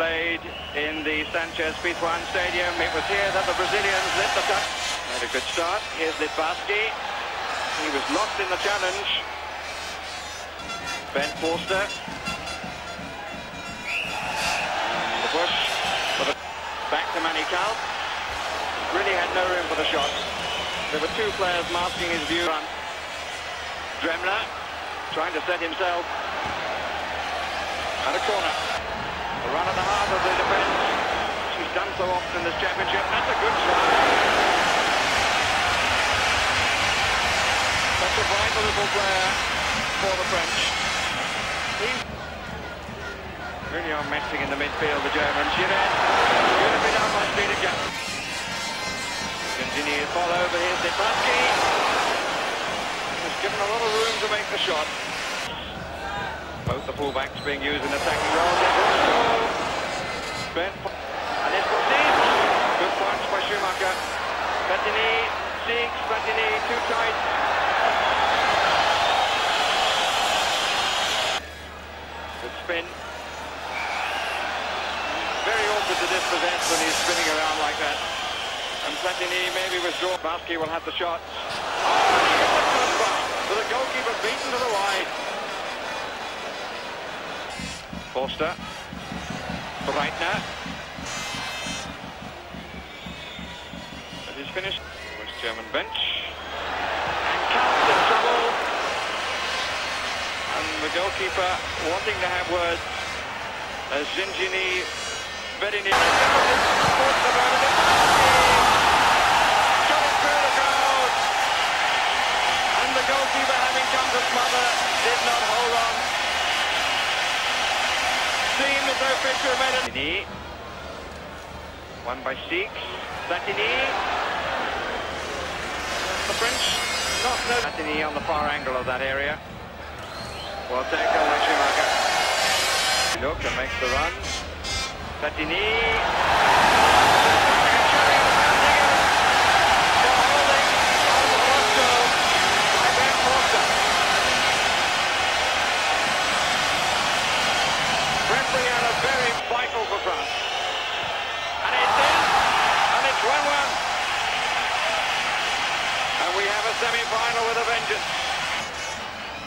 Played in the Sánchez Pizjuán Stadium. It was here that the Brazilians lit the touch. Had a good start. Here's Littbarski. He was lost in the challenge. Bernd Förster. The push. Back to Manical. Really had no room for the shot. There were two players masking his view. Dremmler trying to set himself. And a corner. A run at the heart of the defence. She's done so often in this championship. That's a good try. Such a vital little player for the French. He's really on messing in the midfield, the German. Giresse. Beautifully done by Tigana. Genghini is all over. Here's Basqui. He's given a lot of room to make the shot. Both the full-backs being used in attacking roles. And it's Posit. Good punch by Schumacher. Platini, Schicks, Platini, too tight. Good spin. Very awkward to dispossess when he's spinning around like that. And Platini maybe withdraw. Basqui will have the shot. Oh, and he gets a good run. But the goalkeeper beaten to the wide. Forster, Breitner, that is finished. West German bench, and counts in trouble, and the goalkeeper wanting to have words as Genghini very near. Got it through the crowd, and the goalkeeper, having come to smother, did not hold on. Platini, one by Schicks. Platini, the French not no. Platini on the far angle of that area. Well taken by Schumacher. Look and makes the run. Platini. The holding of Rostow by Bernd Förster. Referee had a very vital for France. And it's in, and it's 1-1. And we have a semi-final with a vengeance.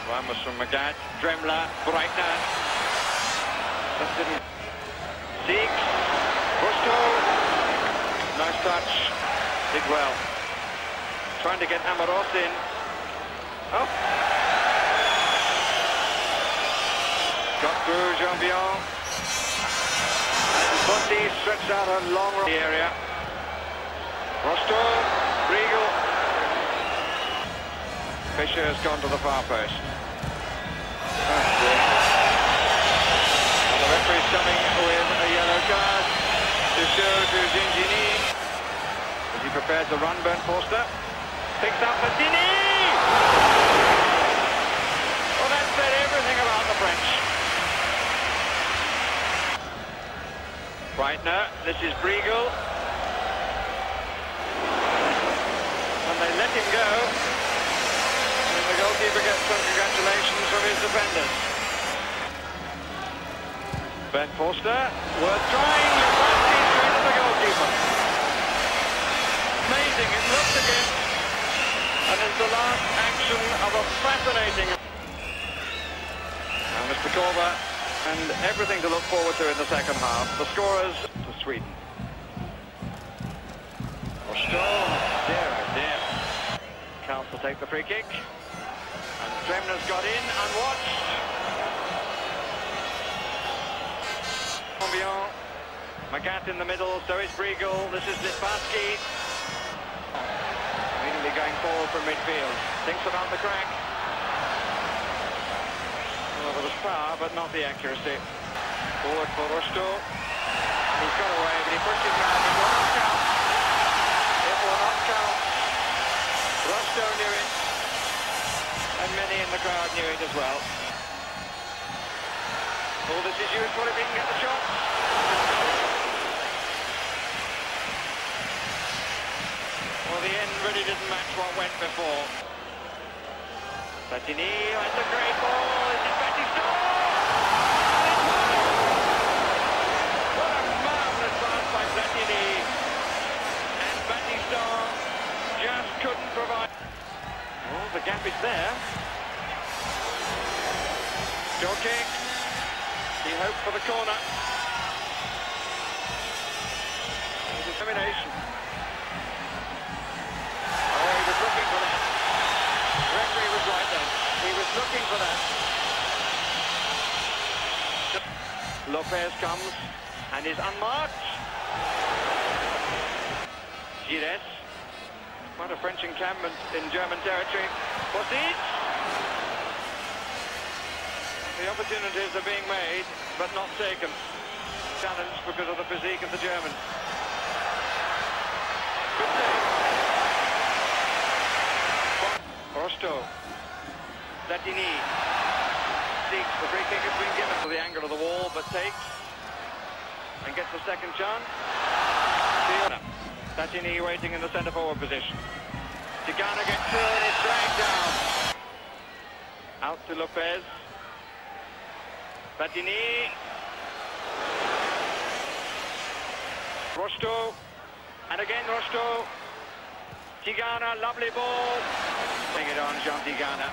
Ramos from Magath, Dremmler, Breitner. That didn't. Schicks, Rostow. Nice touch. Did well. Trying to get Amoros in. Oh! Got through Jean-Biard. And Posit stretched out a long run area. Rostow, Riegel. Fischer has gone to the far post. And the referee's coming with a yellow card to show to Genghini. Is he prepared to run? Bernd Förster picks up Platini. Well, that said everything about the French. Breitner, this is Briegel. And they let him go. And the goalkeeper gets some congratulations from his defenders. Bernd Förster, worth trying. Littbarski straight at the goalkeeper. Amazing, it looked again. And it's the last action of a fascinating. Now Mr. Corbett. And everything to look forward to in the second half. The scorers to Sweden. Rostow, dear, oh dear. Counts to take the free kick. And Dremner's got in unwatched. Corbett, Magath in the middle, so is Briegel. This is Littbarski. Immediately going forward from midfield. Thinks about the crack. Well, there was power, but not the accuracy. Forward for Rostow. He's got away, but he pushed his man. It will not count. It will not count. Rostow knew it. And many in the crowd knew it as well. All this is useful if he can get the shot. Well, the end really didn't match what went before. Platini, that's a great ball. It's in fact he scores! And it's one! combination. Oh, he was looking for that. The referee was right then. He was looking for that. Lopez comes and is unmarked. Giresse. Quite a French encampment in German territory. Posit. The opportunities are being made, but not taken. Challenged because of the physique of the German. Good save. Rostow. Platini. Seeks the free kick has been given to the angle of the wall, but takes. And gets the second chance. Platini waiting in the centre forward position. Tigana gets through and is dragged down. Out to Lopez. Platini. Rostow. And again Rostow. Tigana, lovely ball. Bring it on, Jean Tigana.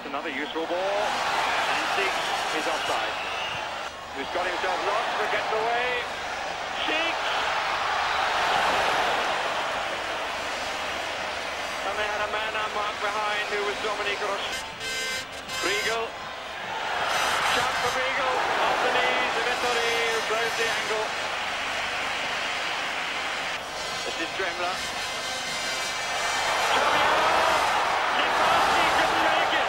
It's another useful ball. And Schicks is offside. Who's got himself lost but gets away. Schicks! And they had a man unmarked behind who was Dominique Ross. Riegel. Shot for Briegel. Off the knees of Italy, who blows the angle. This is Dremmler. Ziparski couldn't make it.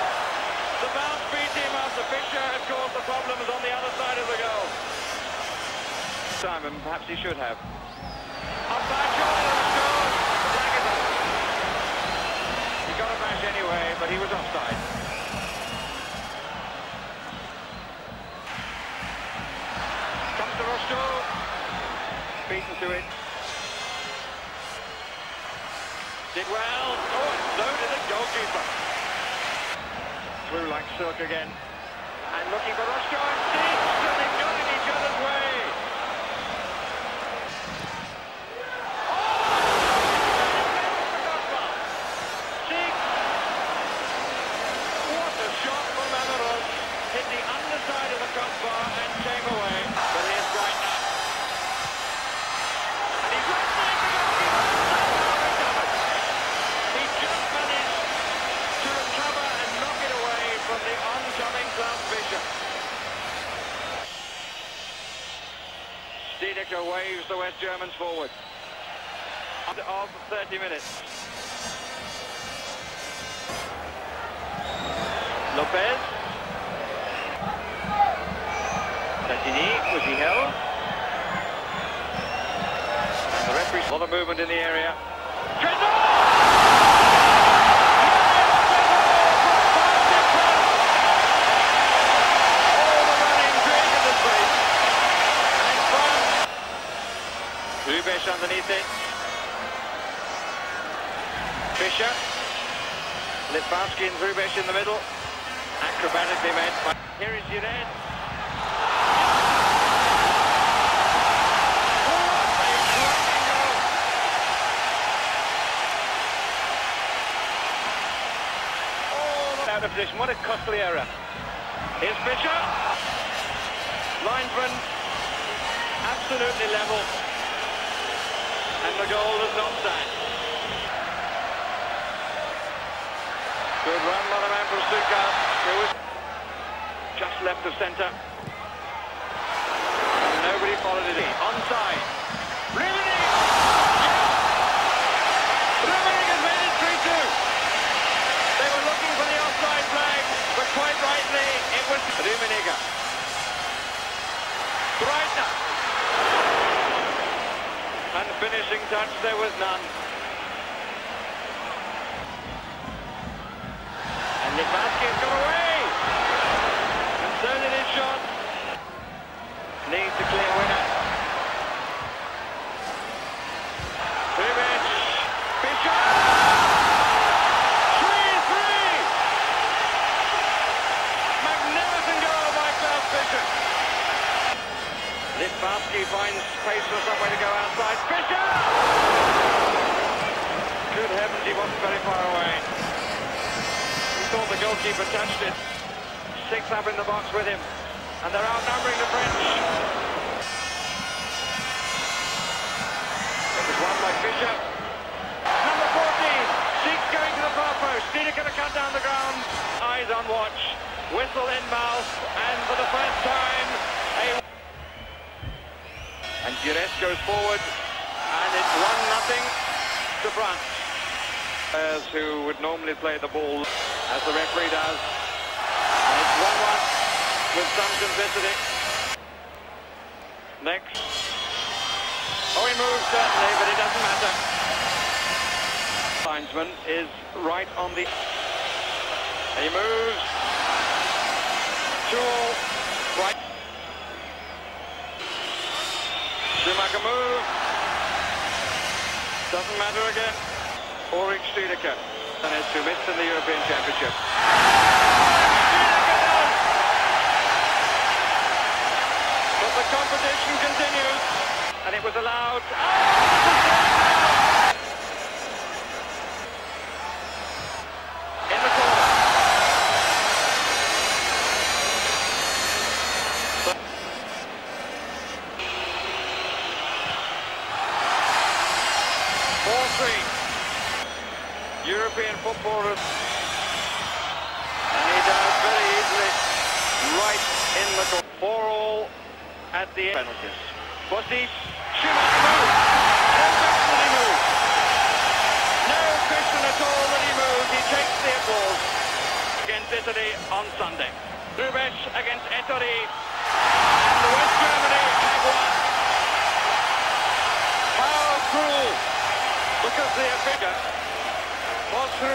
The bounce beat him after Fischer had caused the problems on the other side of the goal. Simon, perhaps he should have. Offside shot and scored. He got a match anyway, but he was offside. Beaten to it. Did well. Oh, it's loaded the goalkeeper. Through like silk again. And looking for Rostow and Schicks. And they've got in each other's way. Oh! Schicks. What a shot from Amoros. Hit the underside of the crossbar and came away. But here's Breitner. Diederik waves the West Germans forward. Under of 30 minutes. Lopez. Platini, was he held? And the referee, a lot of movement in the area. Underneath it. Fischer. Littbarski and Rubesch in the middle. Acrobatically made by... Here is Unet. What a cracking goal! Oh, out of position. What a costly error. Here's Fischer. Linesman. Absolutely level. And the goal is not that. Good run by the man from Stuttgart, who was just left of centre. And nobody followed it in. Onside. Riegel! Riegel has made it 3-2. They were looking for the offside flag, but quite rightly, it was Riegel. Breitner. And finishing touch, there was none. And Littbarski has gone away! And so did his shot. Needs a clear winner. Rubich! Fischer! 3-3! Magnificent goal by Bernd Förster. Littbarski finds space for somewhere to go outside. Fischer! Good heavens, he wasn't very far away. He thought the goalkeeper touched it. Schicks up in the box with him. And they're outnumbering the French. And Giresse goes forward, and it's 1-0 to France. Players who would normally play the ball, as the referee does. And it's 1-1 with some simplicity. Next. Oh, he moves certainly, but it doesn't matter. Heinzmann is right on the... He moves. 2-2. Right. Schumacher moves. Doesn't matter again. Ulrich Stoenicke, and it's who missed in the European Championship. But the competition continues, and it was allowed. In the corner. So, 4-3. European footballers, and he does very easily right in the goal. 4-4 at the end. Penalties. Posit, Schumacher moves. No question that he moves. No question at all that he moves. He takes the applause. Against Italy on Sunday. Rubesch against Ettore, and West Germany have won. How cruel, because they are bigger. What's